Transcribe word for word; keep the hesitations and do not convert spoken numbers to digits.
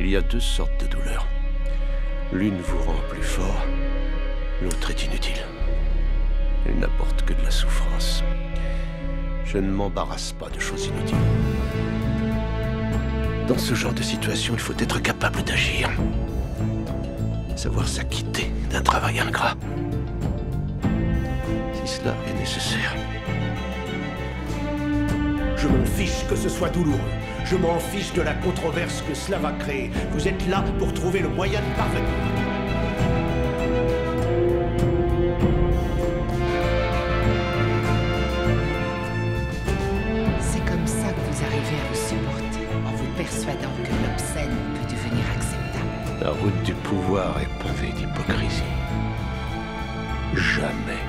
Il y a deux sortes de douleurs. L'une vous rend plus fort, l'autre est inutile. Elle n'apporte que de la souffrance. Je ne m'embarrasse pas de choses inutiles. Dans ce genre de situation, il faut être capable d'agir. Savoir s'acquitter d'un travail ingrat. Si cela est nécessaire. Je m'en fiche que ce soit douloureux. Je m'en fiche de la controverse que cela va créer. Vous êtes là pour trouver le moyen de parvenir. Persuadant que l'obscène peut devenir acceptable. La route du pouvoir est pavée d'hypocrisie. Jamais